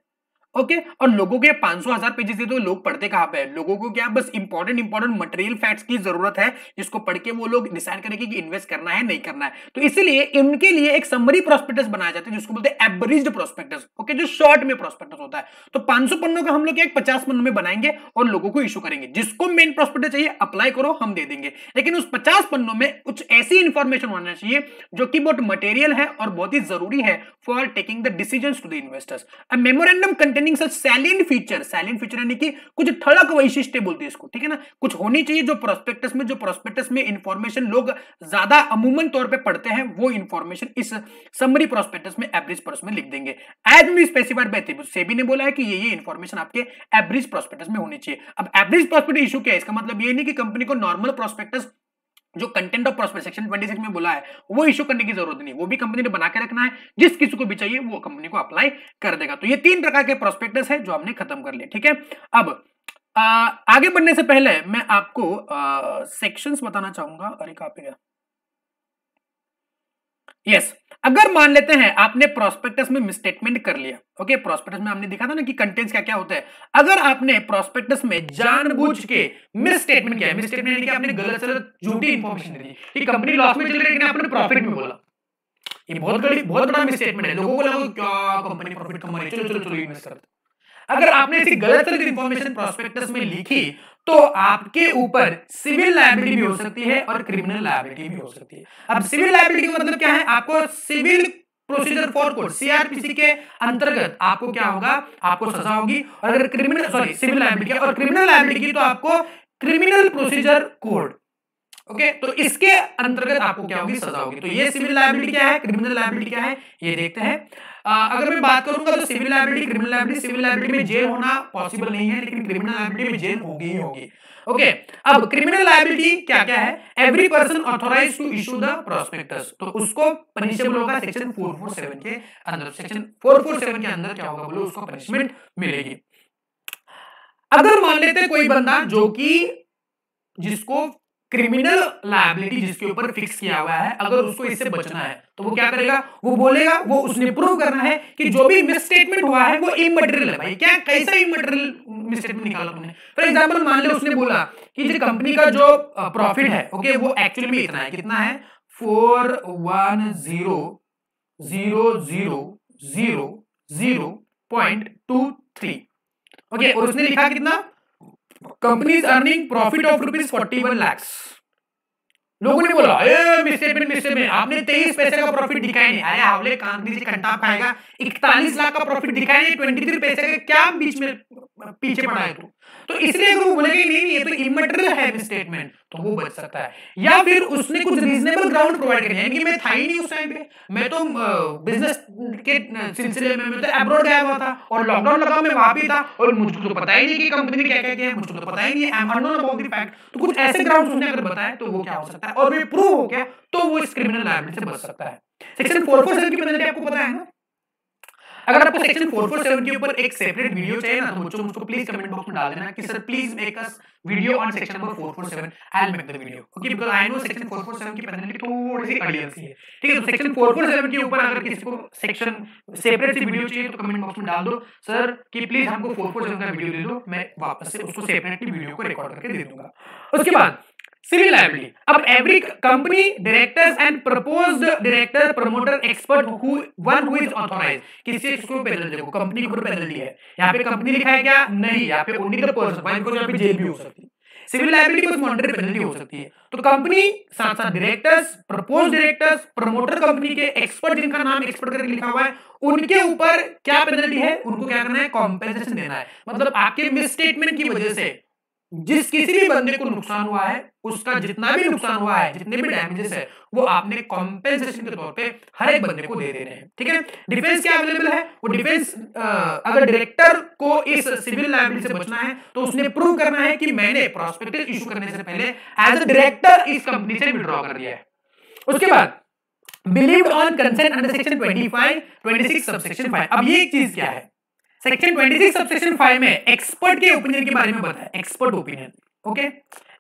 ओके, और लोगों के पाँच सौ हजार पेजेस दे दो, लोग पढ़ते कहाँ पे है, लोगों को क्या बस इंपॉर्टेंट इंपॉर्टेंट मटेरियल फैक्ट्स की जरूरत है, जिसको पढ़ के वो लोग डिसाइड करेंगे कि इन्वेस्ट करना है नहीं करना है। तो इसलिए इनके लिए एक समरी प्रोस्पेक्टस बनाया जाता है, जिसको बोलते हैं एवरेज प्रोस्पेक्टस, ओके, जो शॉर्ट में प्रोस्पेक्टस होता है। तो पाँच सौ पन्नों का हम लोग एक पचास पन्नों में बनाएंगे और लोगों को इशू करेंगे, जिसको मेन प्रोस्पेक्टस चाहिए अप्लाई करो, हम दे देंगे। लेकिन उस पचास पन्नों में कुछ ऐसी इंफॉर्मेशन होना चाहिए जो कि बहुत मटेरियल है और बहुत ही जरूरी है for taking the decisions to the investors. A memorandum content salient feature, salient feature यानी कि कुछ ठळक वैशिष्ट बोलते हैं इसको, ठीक है ना, कुछ होनी चाहिए जो प्रोस्पेक्टस में जो प्रोस्पेक्टस में इंफॉर्मेशन लोग ज्यादा अमूमन तौर पे पढ़ते हैं, वो इंफॉर्मेशन इस समरी प्रोस्पेक्टस में एवरेज प्रोस्पेक्टस में लिख देंगे। एज में स्पेसिफाइड बाय सेबी, सेबी ने बोला है कि ये ये इंफॉर्मेशन आपके एवरेज प्रोस्पेक्टस में होनी चाहिए। अब एवरेज प्रोस्पेक्टस इशू क्या है, इसका मतलब ये नहीं कि कंपनी को नॉर्मल प्रोस्पेक्टस जो कंटेंट ऑफ प्रोस्पेक्टस सेक्शन छब्बीस में बोला है वो इशू करने की जरूरत नहीं, वो भी कंपनी ने बना के रखना है, जिस किसी को भी चाहिए वो कंपनी को अप्लाई कर देगा। तो ये तीन प्रकार के प्रोस्पेक्टस है जो हमने खत्म कर लिए। ठीक है, अब आ, आगे बढ़ने से पहले मैं आपको आ, सेक्शंस बताना चाहूंगा। अरे कहाँ पे गया, यस yes, अगर मान लेते हैं आपने प्रोस्पेक्टस में मिसस्टेटमेंट कर लिया, ओके प्रोस्पेक्टस में हमने देखा था ना कि कंटेंट्स क्या क्या होता है। अगर आपने प्रोस्पेक्टस में जानबूझ के मिसस्टेटमेंट किया, मिसस्टेटमेंट यानी कि आपने गलत सलत झूठी इंफॉर्मेशन दी कि कंपनी लॉस में चल रही है लेकिन आपने प्रॉफिट में बोला, ये बहुत बड़ी बहुत बड़ा मिसस्टेटमेंट है। लोगों को लगा क्या कंपनी प्रॉफिट कमा रही है, चलो चलो चलो इन्वेस्ट करते। अगर आपने ऐसी गलत गलत इंफॉर्मेशन प्रोस्पेक्टस में लिखी तो आपके ऊपर सिविल लायबिलिटी भी हो सकती है और क्रिमिनल लायबिलिटी भी हो सकती है। अब सिविल लायबिलिटी का मतलब क्या है, आपको civil procedure for code CrPC के अंतर्गत आपको क्या होगा, आपको सजा होगी। और अगर क्रिमिनल सॉरी सिविल लायबिलिटी और क्रिमिनल लायबिलिटी तो आपको क्रिमिनल प्रोसीजर कोड, ओके तो इसके अंतर्गत आपको क्या होगी, सजा होगी। तो ये सिविल लायबिलिटी क्या है, क्रिमिनल लायबिलिटी क्या है, ये देखते हैं। अगर मैं बात करूंगा तो civil liability criminal liability, civil liability में जेल होना पॉसिबल नहीं है लेकिन क्रिमिनल लायबिलिटी में जेल होगी ही होगी। ओके अब क्रिमिनल लायबिलिटी क्या क्या है, every person authorised to issue the prospectus, तो उसको पनिशेबल होगा सेक्शन चार सौ सैंतालीस के अंदर। सेक्शन चार सौ सैंतालीस के अंदर क्या होगा बोलो, उसको पनिशमेंट मिलेगी। अगर मान लेते हैं कोई बंदा जो कि जिसको क्रिमिनल लायबिलिटी जिसके ऊपर फिक्स किया हुआ है, अगर उसको इससे बचना है तो वो क्या करेगा, वो बोलेगा, वो उसने प्रूव करना है कि जो भी मिसस्टेटमेंट हुआ है वो इमटेरियल है। भाई क्या कैसा इमटेरियल मिसस्टेटमेंट निकाला तुमने। फॉर एग्जांपल मान लो उसने बोला कि जो कंपनी का जो प्रॉफिट है ओके वो एक्चुअली में इतना है, कितना है four one zero zero zero zero zero point two three okay, और उसने लिखा कितना, companies earning profit of rupees forty one lakh. लोगों ने बोला ए मिसस्टेटमेंट मिसस्टेटमेंट, आपने तेईस पैसे का प्रॉफिट दिखाया नहीं। अरे हावले कान दीजिए कंटा खाएगा, इकतालीस लाख का प्रॉफिट दिखाया नहीं, तेईस पैसे का क्या बीच में पीछे पड़ा है तू। तो इसलिए वो बोलेगा नहीं ये तो इमटेरियल है मिसस्टेटमेंट, तो वो बच सकता है। या फिर उसने कुछ रीजनेबल ग्राउंड प्रोवाइड किया कि मैं था ही नहीं उस टाइम पे, मैं तो बिजनेस के सिलसिले में मैं तो अब्रॉड गया हुआ था और लॉकडाउन लगा मैं वहां पे था और मुझको तो पता ही नहीं कि कंपनी क्या क्या किया, मुझको तो पता ही नहीं, I am unknown about the fact. तो कुछ ऐसे ग्राउंड्स उसने अगर बताया तो वो क्या हो सकता है और वे प्रूव हो गया तो वो इस क्रिमिनल लायबिलिटी से बच सकता है। सेक्शन चार सौ सैंतालीस की पेनल्टी आपको पता है ना। अगर आपको सेक्शन चार सौ सैंतालीस के ऊपर एक सेपरेट वीडियो चाहिए ना तो मुझको मुझको प्लीज कमेंट बॉक्स में डाल देना कि sir please make us video on section number चार सौ सैंतालीस, I will make the video okay, because I know section चार सौ सैंतालीस की पेनल्टी थोड़ी सी अडियंस है, ठीक है। तो सेक्शन चार सौ सैंतालीस के ऊपर अगर किसी को सेक्शन सेपरेट से वीडियो चाहिए तो कमेंट बॉक्स में डाल दो सर कि प्लीज हमको चार सौ सैंतालीस का वीडियो दे दो, मैं वापस से उसको सेपरेटली वीडियो को रिकॉर्ड करके दे दूंगा। उसके बाद सिविल लायबिलिटी, अब every company directors and proposed director promoter expert who one who is authorised, किसी को पेनल्टी देखो कंपनी को पेनल्टी है, यहाँ पे कंपनी लिखा है क्या नहीं, यहाँ पे ओनली द पर्सन, भाई को यहाँ पे जेल भी हो सकती है। सिविल लायबिलिटी को मॉनेटरी पेनल्टी हो सकती है। तो कंपनी साथ साथ directors proposed directors promoter company के एक्सपर्ट जिनका नाम एक्सपर्ट करके लिखा हुआ है उनके ऊपर क्या पेनल्टी है, उनको क्या करना है कॉम्पेंसेशन देना है। मतलब आपके मिसस्टेटमेंट की वजह से जिस किसी भी बंदे को नुकसान हुआ है उसका जितना भी नुकसान हुआ है, जितने भी डैमेजेस है वो आपने कॉम्पेंसेशन के तौर पे हर एक बंदे को दे देने हैं, ठीक है। डिफेंस क्या अवेलेबल है, वो डिफेंस अगर डायरेक्टर को इस सिविल लायबिलिटी से बचना है तो उसने प्रूव करना है कि मैंने प्रोस्पेक्टस इशू करने से पहले एज अ डायरेक्टर इस कंपनी से विड्रॉ कर दिया है। उसके बाद believed on consent under section पच्चीस छब्बीस सबसेक्शन पाँच। अब ये एक चीज क्या है, सेक्शन छब्बीस सबसेक्शन पाँच में एक्सपर्ट के ओपिनियन के बारे में बताया, एक्सपर्ट ओपिनियन ओके।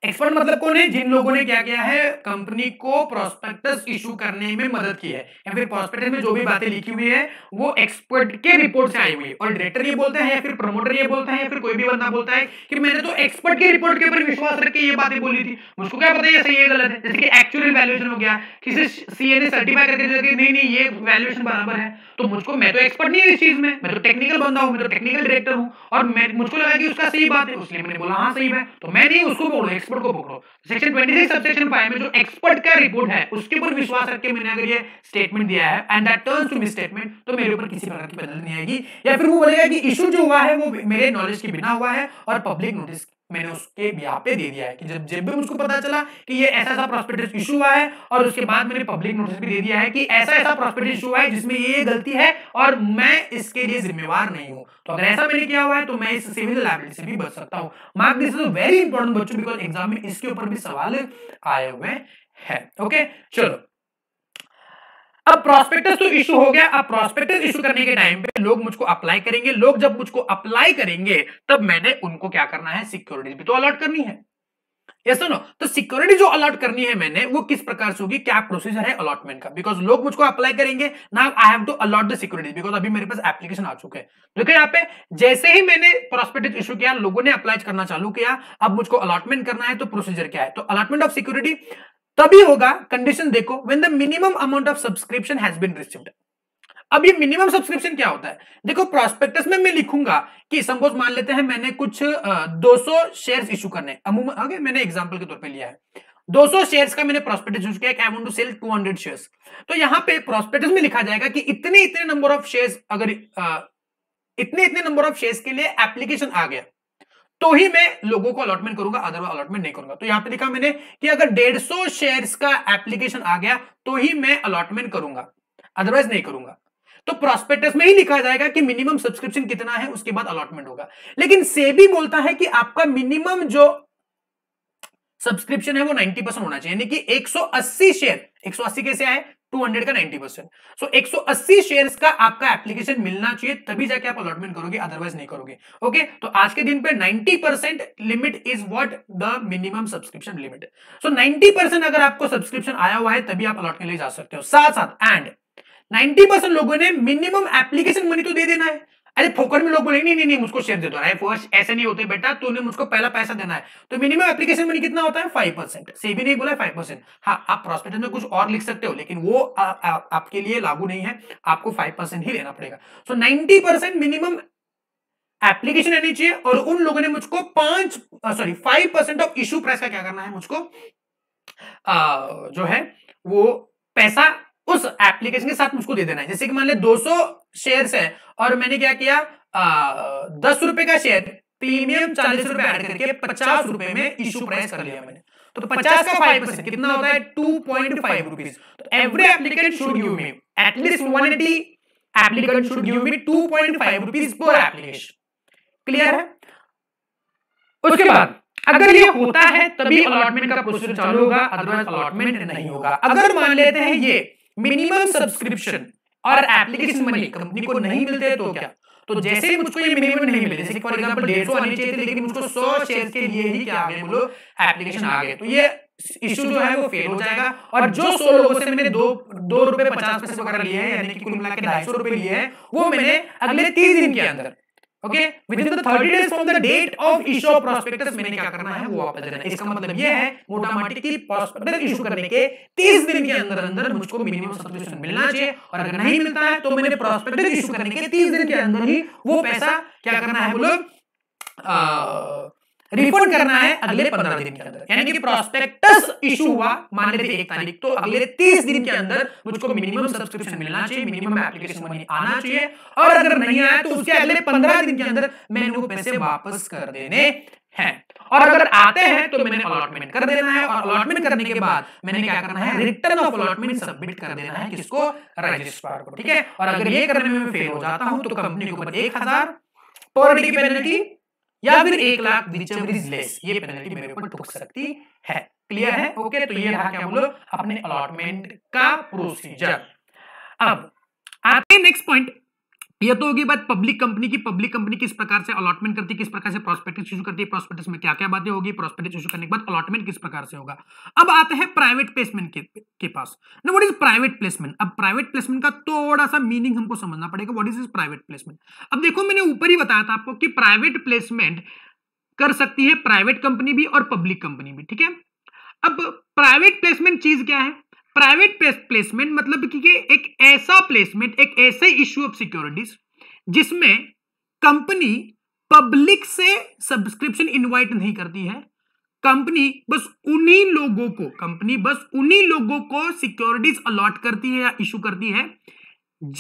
एक्सपर्ट मतलब कौन है, जिन लोगों ने क्या किया है कंपनी को प्रोस्पेक्टस इशू करने में मदद की है या फिर प्रोस्पेक्टस में जो भी बातें लिखी हुई है वो एक्सपर्ट के रिपोर्ट से आई हुई है। और डायरेक्टर ये बोलते हैं या फिर प्रमोटर ये बोलता है या फिर कोई भी बंदा बोलता है कि मैंने तो एक्सपर्ट के रिपोर्ट के ऊपर विश्वास रख के ये बातें बोली थी, मुझको क्या पता है सही है गलत है। जैसे कि एक्चुअल वैल्यूएशन हो गया, किसी सीए ने सर्टिफाई करके नहीं नहीं ये वैल्यूएशन बराबर है, तो मुझको मैं तो एक्सपर्ट नहीं इस चीज में, मैं तो टेक्निकल बंदा हूँ, मैं तो टेक्निकल डायरेक्टर हूँ और मुझको लगा कि उसका सही बात है उसलिए मैंने बोला हाँ सही है, तो मैं नहीं उसको बोलूँ एक्सपर्ट को पकड़ो। सेक्शन छब्बीस सबसेक्शन पाँच में जो एक्सपर्ट का रिपोर्ट है उसके ऊपर विश्वास रखके मैंने अगर ये स्टेटमेंट दिया है and that turns to misstatement तो मेरे ऊपर किसी प्रकार की पेनल्टी नहीं आएगी। या फिर वो बोलेगा कि इशू जो हुआ है वो मेरे नॉलेज के बिना हुआ है और पब्लिक नोटिस मैंने उसके यहाँ पे दे दिया है कि जब जब भी मुझको पता चला कि ये ऐसा ऐसा प्रोस्पेक्टस इशू हुआ है और उसके बाद मैंने पब्लिक नोटिस भी दे दिया है कि ऐसा ऐसा प्रोस्पेक्टस इशू हुआ है जिसमें ये गलती है और मैं इसके लिए जिम्मेवार नहीं हूँ, तो अगर ऐसा मैंने किया हुआ है तो मैं इस सिविल लायबिलिटी से भी बच सकता हूँ। Mark this is very important बच्चों, बिकॉज एग्जाम में इसके ऊपर भी सवाल आए हुए हैं ओके। चलो अब प्रोस्पेक्टस तो इशू हो गया, अब प्रोस्पेक्टस इशू करने के टाइम पे लोग मुझको अप्लाई करेंगे, लोग जब मुझको अप्लाई करेंगे तब मैंने उनको क्या करना है सिक्योरिटीज भी तो अलॉट करनी है, यस नो। तो सिक्योरिटी जो अलॉट करनी है मैंने वो किस प्रकार से होगी, क्या प्रोसीजर है अलॉटमेंट का, बिकॉज लोग मुझको अप्लाई करेंगे ना, I have to allot the security because अभी मेरे पास एप्लीकेशन आ चुके हैं। देखिए यहाँ पे जैसे ही मैंने प्रोस्पेक्टिव इशू किया, लोगों ने अप्लाई करना चालू किया, अब मुझको अलॉटमेंट करना है, तो प्रोसीजर क्या है। तो अलॉटमेंट ऑफ सिक्योरिटी तभी होगा, कंडीशन देखो, when the minimum amount of subscription has been received. अब ये मिनिमम सब्सक्रिप्शन क्या होता है, देखो प्रोस्पेक्टस में मैं लिखूंगा कि सपोज मान लेते हैं मैंने कुछ दो सौ शेयर्स इशू करने, अमूमन आगे मैंने एग्जांपल के तौर पे लिया है, दो सौ शेयर्स का मैंने प्रोस्पेक्टस इशू किया, I want to sell two hundred shares. तो यहां पे प्रोस्पेक्टस में लिखा जाएगा कि इतने इतने नंबर ऑफ शेयर्स, अगर आ, इतने इतने नंबर ऑफ शेयर्स के लिए एप्लीकेशन आ गया तो ही मैं लोगों को अलॉटमेंट करूंगा, अदरवाइज अलॉटमेंट नहीं करूंगा। तो यहां पे लिखा मैंने कि अगर डेढ़ सौ शेयर्स का एप्लीकेशन आ गया तो ही मैं अलॉटमेंट करूंगा, अदरवाइज नहीं करूंगा। तो प्रोस्पेक्टस में ही लिखा जाएगा कि मिनिमम सब्सक्रिप्शन कितना है, उसके बाद अलॉटमेंट होगा। लेकिन सेबी बोलता है कि आपका मिनिमम जो सब्सक्रिप्शन है वो नब्बे परसेंट होना चाहिए, यानी कि एक सौ अस्सी शेयर, एक सौ अस्सी कैसे आए, टू हंड्रेड का नब्बे परसेंट, सो एक सौ अस्सी शेयर्स का आपका एप्लीकेशन मिलना चाहिए, तभी जाके आप अलॉटमेंट करोगे, अदरवाइज नहीं करोगे। ओके, तो आज के दिन पे नब्बे percent limit is what the minimum subscription limit. So नब्बे परसेंट अगर आपको सब्सक्रिप्शन आया हुआ है तभी आप अलॉट के लिए जा सकते हो। साथ साथ एंड नब्बे परसेंट लोगों ने मिनिमम एप्लीकेशन मनी तो दे देना है। अरे फोकट में लोग बोलेंगे नहीं नहीं नहीं मुझको शेयर दे दो, अरे फर्स्ट ऐसे नहीं होते बेटा, तूने मुझको पहला पैसा देना है। तो मिनिमम एप्लीकेशन मनी कितना होता है, फाइव परसेंट, सेबी नहीं बोला फाइव परसेंट। हाँ, आप प्रोस्पेक्टस में कुछ और लिख सकते हो लेकिन वो आ, आ, आ, आपके लिए लागू नहीं है, आपको फाइव परसेंट ही लेना पड़ेगा। So ninety percent minimum application आनी चाहिए और उन लोगों ने मुझको पांच sorry five percent of issue price का क्या करना है, मुझको आ, जो है वो पैसा उस एप्लीकेशन के साथ मुझको दे देना है। जैसे कि मान ले दो सौ शेयर्स है और मैंने क्या किया, आ, दस रुपए का शेयर प्रीमियम चालीस रुपए ऐड करके पचास रुपए में इशू प्राइस कर लिया मैंने, तो पचास का फाइव परसेंट कितना होता है, टू पॉइंट फाइव रुपीस। तो every applicant should give me at least one eighty, applicant should give me two point five rupees पर एप्लीकेशन। क्लियर है। उसके बाद अगर ये होता है तभी अलॉटमेंट का प्रोसीजर चालू होगा, अदरवाइज अलॉटमेंट नहीं होगा। अगर मान लेते हैं ये मिनिमम सब्सक्रिप्शन और एप्लीकेशन मनी कंपनी को नहीं मिलते तो क्या, तो जैसे ही मुझको ये मिनिमम नहीं मिले, जैसे फॉर एग्जांपल डेढ़ सौ आने चाहिए थे लेकिन मुझको सौ शेयर के लिए ही क्या आ गए, बोलो एप्लीकेशन आ गए, तो ये इशू जो है वो फेल हो जाएगा। और जो सौ लोगों से मैंने दो दो रुपए पचास पैसे वगैरह लिए हैं, यानी कि कुल मिला के ढाई सौ रुपए लिए हैं, वो मैंने अगले तीस दिन के अंदर, okay, within the thirty days from the date of issue of prospectus मैंने क्या करना है वो वापस देना है। इसका मतलब ये है मोटामोटी कि प्रोस्पेक्टस इशू करने के तीस दिन के अंदर अंदर मुझको मिनिमम सब्सक्रिप्शन मिलना चाहिए, और अगर नहीं मिलता है तो मैंने प्रोस्पेक्टस इशू करने के तीस दिन के अंदर ही वो पैसा क्या करना है, बोलो रिफंड करना है अगले पंद्रह दिन के अंदर। यानी कि प्रोस्पेक्टस इशू हुआ मान लेते एक तारीख, तो अगले तीस दिन के अंदर मुझको मिनिमम सब्सक्रिप्शन मिलना चाहिए, मिनिमम एप्लीकेशन मनी आना चाहिए, और अगर नहीं आया तो उसके अगले पंद्रह दिन के अंदर मैंने वो पैसे वापस कर देने हैं, और अगर आते हैं तो मैंने अलॉटमेंट कर देना है, और अलॉटमेंट करने के बाद मैंने क्या करना है, रिटर्न ऑफ अलॉटमेंट सबमिट कर देना है, किसको, रजिस्ट्रार को, ठीक है। और अगर ये करने में फेल हो जाता हूं तो कंपनी के ऊपर एक हजार पर डे की पेनल्टी या फिर एक लाख लेस, ये पेनल्टी मेरे ऊपर ठोक सकती है। क्लियर है। ओके, तो ये रहा क्या बोलो अपने अलॉटमेंट का प्रोसीजर। अब आते हैं नेक्स्ट पॉइंट, ये तो होगी बात पब्लिक कंपनी की। पब्लिक कंपनी किस प्रकार से अलॉटमेंट करती है, किस प्रकार से प्रोस्पेक्टस इशू करती है, प्रोस्पेक्टस में क्या क्या बातें होगी, प्रोस्पेक्टस इशू करने के बाद अलॉटमेंट किस प्रकार से होगा। अब आते हैं प्राइवेट प्लेसमेंट के, के पास। No what is private placement. अब प्राइवेट प्लेसमेंट का थोड़ा सा मीनिंग हमको समझना पड़ेगा, what is this private placement. अब देखो मैंने ऊपर ही बताया था आपको कि प्राइवेट प्लेसमेंट कर सकती है प्राइवेट कंपनी भी और पब्लिक कंपनी भी, ठीक है। अब प्राइवेट प्लेसमेंट चीज क्या है, प्राइवेट प्लेसमेंट मतलब कि एक ऐसा प्लेसमेंट, एक ऐसे इश्यू ऑफ सिक्योरिटीज जिसमें कंपनी पब्लिक से सब्सक्रिप्शन इनवाइट नहीं करती है, कंपनी बस उन्हीं लोगों को कंपनी बस उन्हीं लोगों को सिक्योरिटीज अलॉट करती है या इशू करती है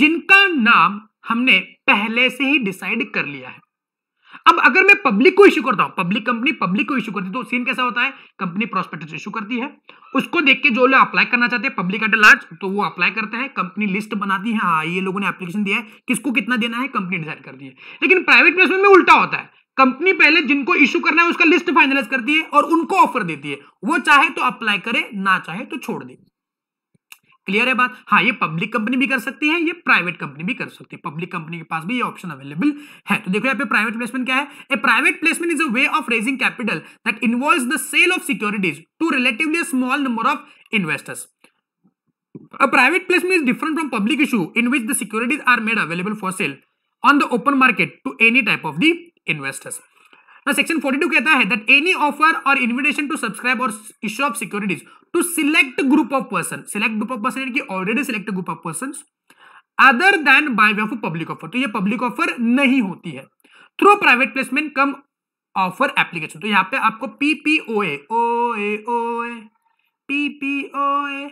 जिनका नाम हमने पहले से ही डिसाइड कर लिया है। अब अगर मैं पब्लिक को इश्यू करता हूं, पब्लिक कंपनी पब्लिक को इश्यू करती है, तो सीन कैसा होता है, कंपनी प्रोस्पेक्टस इश्यू करती है, उसको देख के जो लोग अप्लाई करना चाहते हैं पब्लिक एट लार्ज, तो वो अप्लाई करते हैं, कंपनी लिस्ट बनाती है, हाँ ये लोगों ने एप्लीकेशन दिया है, किसको कितना देना है कंपनी डिसाइड करती है। लेकिन प्राइवेट प्लेसमेंट में उल्टा होता है, कंपनी पहले जिनको इश्यू करना है उसका लिस्ट फाइनलाइज करती है और उनको ऑफर देती है, वो चाहे तो अप्लाई करे ना चाहे तो छोड़ दे। क्लियर है बात। हाँ, ये पब्लिक कंपनी भी कर सकती है, ये प्राइवेट कंपनी भी कर सकती है। पब्लिक कंपनी के पास भी ये ऑप्शन अवेलेबल है। तो देखो यहाँ पे प्राइवेट प्लेसमेंट क्या है, a private placement is a way of raising capital that involves the sale of securities to relatively small number of investors. A private placement is different from public issue in which the securities are made available for sale on the open market to any type of the investors. Now section forty-two कहता है that any offer or invitation to subscribe or issue of securities to select group of person, select group of person यानी कि already select group of persons other than by way of public offer, तो ये public offer नहीं होती है, through private placement cum offer application। तो यहाँ पे आपको P P O A, O A, O A, P P O A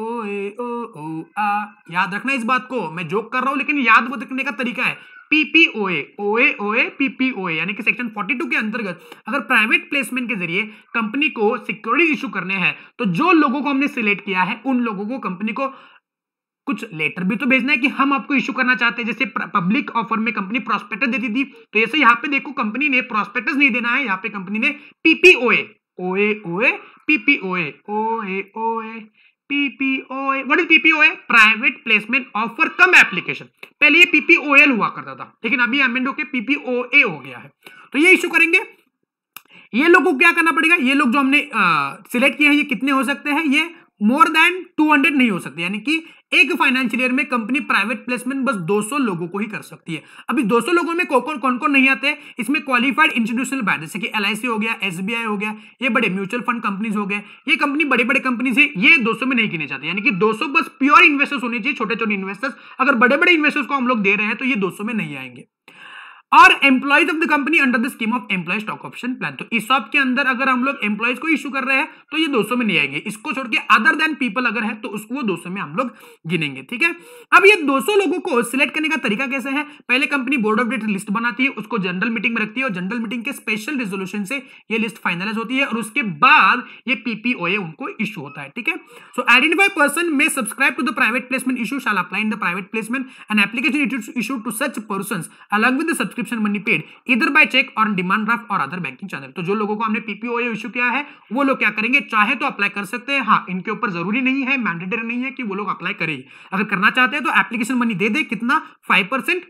ओ ए ओ ओ आ याद रखना इस बात को। मैं जोक कर रहा हूं लेकिन याद रखने का तरीका है पीपीओए ओए ओए पीपीओए, यानी कि सेक्शन बयालीस के अंतर्गत अगर प्राइवेट प्लेसमेंट के जरिए कंपनी को सिक्योरिटीज इशू करने हैं तो जो लोगों को हमने सिलेक्ट किया है उन लोगों को कंपनी को कुछ लेटर भी तो भेजना है कि हम आपको इशू करना चाहते हैं। जैसे पब्लिक ऑफर में कंपनी प्रोस्पेक्टस देती थी तो ऐसे यहाँ पे देखो कंपनी ने प्रोस्पेक्टस नहीं देना है, यहाँ पे कंपनी ने पीपीओए ओए ओए पीपीओए ओए ओए P P O A, what is P P O A? Private Placement Offer cum application. पहले ये P P O L हुआ करता था लेकिन अभी अमेंड होकर P P O A हो गया है। तो ये इशू करेंगे, ये लोगों को क्या करना पड़ेगा, ये लोग जो हमने सिलेक्ट किए हैं ये कितने हो सकते हैं, ये मोर देन दो सौ नहीं हो सकते, यानी कि एक फाइनेंशियल ईयर में कंपनी प्राइवेट प्लेसमेंट बस दो सौ लोगों को ही कर सकती है। अभी दो सौ लोगों में कौन कौन कौन नहीं आते, इसमें क्वालिफाइड इंस्टीट्यूशनल बैंक जैसे कि एल आई सी हो गया, एस बी आई हो गया, ये बड़े म्यूचुअल फंड कंपनीज हो गए, ये कंपनी बड़े बड़े कंपनीज है, ये दो सौ में नहीं गिने जाते। यानी कि दो सौ बस प्योर इन्वेस्टर्स होने चाहिए, छोटे छोटे इन्वेस्टर्स। अगर बड़े बड़े इन्वेस्टर्स को हम लोग दे रहे हैं तो ये दो सौ में नहीं आएंगे। और employees of the company under the scheme of employ stock option plan, तो इस शॉप के अंदर अगर हम लोग एम्प्लॉइज को इशू कर रहे हैं तो ये दो सौ में नहीं आएंगे। इसको छोड़ के अदर देन पीपल अगर है तो उसको दो सौ में हम लोग गिनेंगे। ठीक है, अब ये दो सौ लोगों को सिलेक्ट करने का तरीका कैसे है, पहले company board of director list बनाती है, उसको जनरल मीटिंग में रखती है और जनरल मीटिंग के स्पेशल रेजोल्यूशन से ये लिस्ट फाइनलाइज होती है और उसके बाद ये पीपीओए उनको इशू होता है। ठीक है, सो आइडेंटिफाई पर्सन में subscribe to the private placement issue shall apply in the private placement and application issue to such person along with the money paid either by cheque और डिमांड ड्राफ्ट और other banking channel. तो जो लोगों को हमने पीपीओए issue किया है वो लोग क्या करेंगे, चाहे तो अप्लाई कर सकते हैं। हाँ, इनके ऊपर जरूरी नहीं है, मैंडेटरी नहीं है कि वो लोग अप्लाई करें। अगर करना चाहते हैं तो एप्लीकेशन मनी दे दे कितना, फाइव परसेंट,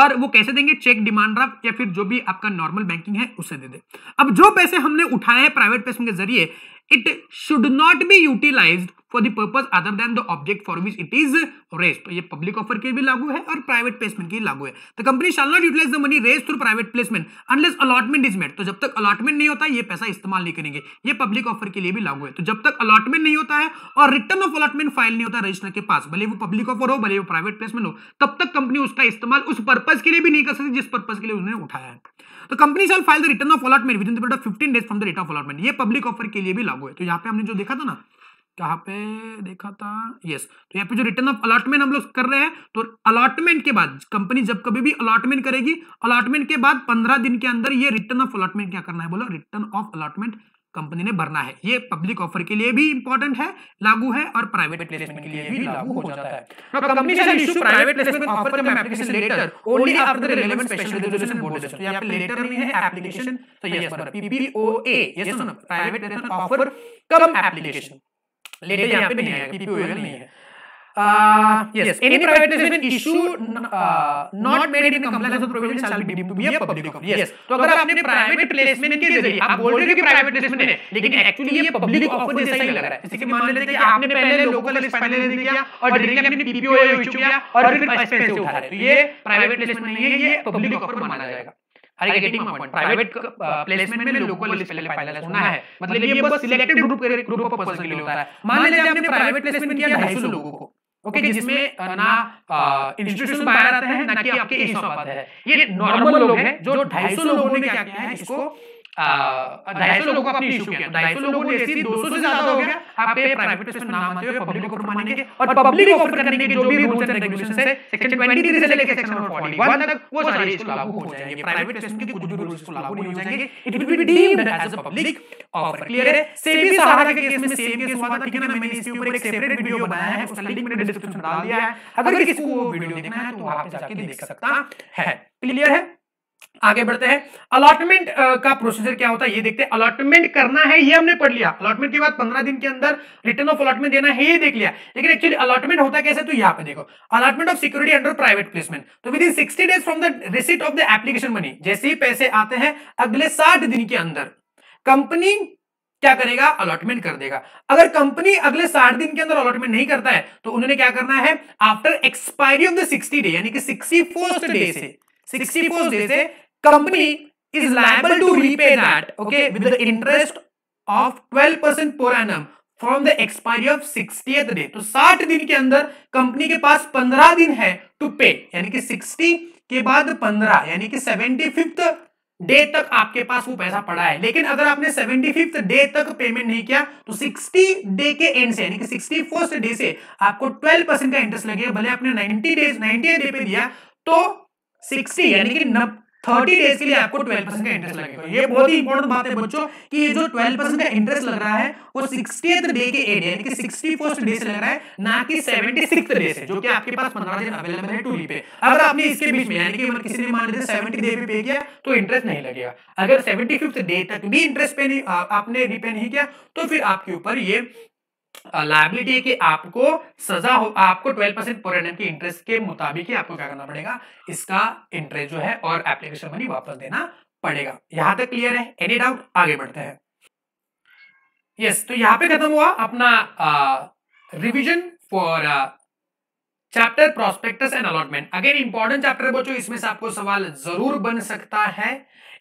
और वो कैसे देंगे, चेक, डिमांड ड्राफ्ट या फिर जो भी आपका नॉर्मल बैंकिंग है उसे दे दे। अब जो पैसे हमने उठाए हैं प्राइवेट प्लेसमेंट के जरिए it should not be utilised for the purpose other than the object for which it is raised. तो ये पब्लिक ऑफर के भी लागू है और प्राइवेट प्लेसमेंट के भी लागू है। The company shall not utilise the money raise through private placement unless allotment is made. तो जब तक अलॉटमेंट नहीं होता ये पैसा इस्तेमाल नहीं करेंगे। ये पब्लिक ऑफर के लिए भी लागू है। तो जब तक अलॉटमेंट नहीं होता है और रिटर्न ऑफ अलॉटमेंट फाइल नहीं होता रजिस्टर के पास, भले वो पब्लिक ऑफर हो भले वो प्राइवेट प्लेसमेंट हो, तब तक कंपनी उसका इस्तेमाल उस पर्पज के लिए भी नहीं कर सकती जिस पर्पज के लिए उन्होंने उठाया है। तो company shall file the return of allotment within the period of fifteen days from the rate of allotment. ये पब्लिक ऑफर के लिए भी लागू है। तो यहाँ पे हमने जो देखा था ना, कहाँ पे देखा था, यस, तो यहाँ पे जो रिटर्न ऑफ अलॉटमेंट हम लोग कर रहे हैं तो अलॉटमेंट के बाद कंपनी जब कभी भी अलॉटमेंट करेगी, अलॉटमेंट के बाद पंद्रह दिन के अंदर ये रिटर्न ऑफ अलॉटमेंट क्या करना है, बोलो रिटर्न ऑफ अलॉटमेंट कंपनी ने भरना है। ये पब्लिक ऑफर के लिए भी इंपॉर्टेंट है, लागू है और प्राइवेट प्लेसमेंट के लिए भी लागू हो जाता है। तो company shall issue private placement offer cum application letter only after the relevant special resolution board. तो यहां पे लेटर नहीं है, एप्लीकेशन, तो यस पर पीपीओए, यस सुनो, private placement offer cum application letter यहां पे नहीं है, पीपीओए नहीं है। Uh, yes, any private placement issue uh, not made in compliance with provision shall be deemed to be a public offer. Yes, तो अगर आपने प्राइवेट प्लेसमेंट के जरिए आप बोल रहे हो कि प्राइवेट प्लेसमेंट है लेकिन एक्चुअली ये पब्लिक ऑफर जैसा ही लग रहा है, जैसे कि मान लेते हैं कि आपने पहले लोकल लिस्ट फाइनलाइज किया और डायरेक्टली आपने पीपीओए इशू किया और फिर एक्सपेंस से उठा रहे हैं, तो ये प्राइवेट प्लेसमेंट नहीं है, ये पब्लिक ऑफर माना जाएगा। Are you getting my point? Private placement में लोकल लिस्ट पहले फाइनलाइज होना है, मतलब ये बस सिलेक्टेड ग्रुप के ग्रुप ऑफ पर्सन के लिए होता है। मान लीजिए आपने प्राइवेट प्लेसमेंट किया दो सौ पचास लोगों को, ओके okay, जिसमें ना इंस्टीट्यूशन बाहर आते हैं ना कि आपके इशू आते हैं, ये नॉर्मल लोग हैं जो दो सौ पचास लोगों ने क्या किया है, इसको दो सौ पचास लोगों को अपने इशू किया, दो सौ पचास लोगों ने ऐसे दो सौ से ज्यादा हो गया, आप ये प्राइवेट प्लेसमेंट नाम मानते हो, पब्लिक ऑफर मानेंगे और पब्लिक ऑफर करने के जो भी रूल्स एंड रेगुलेशंस है सेक्शन तेईस से लेकर सेक्शन इकतालीस तक वो सारे इसको लागू हो जाएंगे। प्राइवेट प्लेसमेंट के कुछ भी रूल्स इसको लागू नहीं हो जाएंगे। It will be deemed as a public offer. Clear है? सेबी सहारा के केस में सेम केस हुआ था, ठीक है ना, मैंने इसके ऊपर एक सेपरेट वीडियो बनाया है, उसका लिंक मैंने डिस्क्रिप्शन में डाल दिया है, अगर किसी को वो वीडियो देखना है तो वहां पे जाके देख सकता है। क्लियर है? आगे बढ़ते हैं। अलॉटमेंट का प्रोसीजर क्या होता है ये देखते हैं। अलॉटमेंट करना है ये हमने पढ़ लिया, अलॉटमेंट के बाद पंद्रह दिन के अंदर रिटर्न ऑफ अलॉटमेंट देना है ये देख लिया, लेकिन एक्चुअली अलॉटमेंट होता कैसे, तो यहाँ पे देखो allotment of security under private placement. तो within sixty days from the receipt of the application money, जैसे ही पैसे आते हैं अगले साठ दिन के अंदर कंपनी क्या करेगा, अलॉटमेंट कर देगा। अगर कंपनी अगले साठ दिन के अंदर अलॉटमेंट नहीं करता है तो उन्होंने क्या करना है, after expiry of the sixty day यानी कि सिक्सटी फर्स्ट डे से सिक्सटी फर्स्ट डे से company is liable to repay that okay with the interest of twelve percent per annum from the expiry of sixtieth day. तो साठ दिन के अंदर company के पास पंद्रह दिन है टू पे, यानी कि सिक्सटी के बाद पंद्रह यानी कि सेवेंटी फिफ्थ डे तक आपके पास वो पैसा पड़ा है। लेकिन अगर आपने सेवेंटी फिफ्थ डे तक पेमेंट नहीं किया तो सिक्सटी डे के एंड से यानी कि सिक्सटी फर्स्ट डे से आपको ट्वेल्व परसेंट का इंटरेस्ट लगेगा। भले आपने नाइनटी डेज नाइनटी डे पे दिया तो सिक्सटी यानी कि थर्टी डेज के लिए आपको ट्वेल्व परसेंट का इंटरेस्ट लगेगा। ये बहुत ही इंपॉर्टेंट बात है बच्चों कि ये जो ट्वेल्व परसेंट का इंटरेस्ट लग रहा है वो सिक्सटीएथ डे के एंड यानी कि सिक्सटी फर्स्ट डे से लग रहा है, ना कि सेवेंटी सिक्स्थ डे से, जो कि आपके पास पंद्रह दिन अवेलेबल है टू रीपे। अगर आपने इसके बीच में यानी कि अगर किसी ने मान लीजिए सेवेंटी डे पे पे किया तो इंटरेस्ट नहीं लगेगा। अगर सेवेंटी फिफ्थ डे तक भी इंटरेस्ट पे नहीं आपने रीपे नहीं किया तो फिर आपके ऊपर ये लायबिलिटी है कि आपको सजा हो, आपको ट्वेल्व परसेंट पर एनम के इंटरेस्ट के मुताबिक ही आपको क्या करना पड़ेगा, इसका इंटरेस्ट जो है और एप्लीकेशन मनी वापस देना पड़ेगा। यहां तक क्लियर है, एनी डाउट? आगे बढ़ते हैं। यस, तो यहां पे खत्म हुआ अपना revision for chapter prospectus and allotment. Again important chapter बच्चों, इसमें से आपको सवाल जरूर बन सकता है।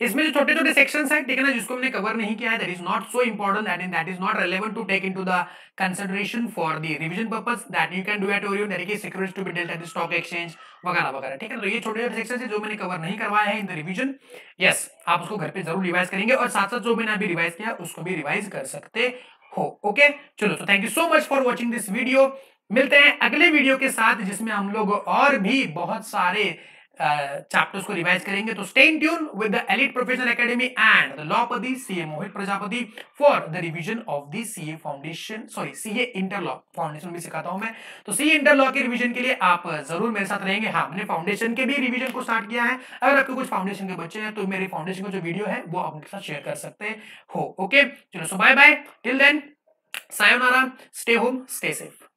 इसमें जो छोटे छोटे सेक्शंस हैं, ठीक है ना, जिसको हमने कवर नहीं किया है, that is not so important and that is not relevant to take into the consideration for the revision purpose that you can do at orion यानी कि securities to be dealt at the stock exchange वगैरह वगैरह, ठीक है। तो ये छोटे छोटे सेक्शंस हैं जो मैंने कवर नहीं करवाया है इन द रिवीजन। यस, आप उसको घर पे जरूर रिवाइज करेंगे और साथ साथ जो मैंने अभी रिवाइज किया उसको भी रिवाइज कर सकते हो। ओके, चलो, तो thank you so much for watching this video. मिलते हैं अगले वीडियो के साथ जिसमें हम लोग और भी बहुत सारे चैप्टर्स uh, को रिवाइज करेंगे। तो stay in tune with the elite professional academy and the लॉपदी CA Mohit Prajapati for the revision of the CA foundation sorry CA inter law foundation भी सिखाता हूं मैं। तो सीए इंटरलॉ के रिवीजन के लिए आप जरूर मेरे साथ रहेंगे। हाँ, हमने फाउंडेशन के भी रिवीजन को स्टार्ट किया है। अगर आपके कुछ फाउंडेशन के बच्चे हैं तो मेरे फाउंडेशन का जो वीडियो है वो आप उनके साथ शेयर कर सकते हो। ओके, चलो, so bye bye, till then sayonara, stay home, stay safe.